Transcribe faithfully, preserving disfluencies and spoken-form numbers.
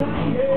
Yeah.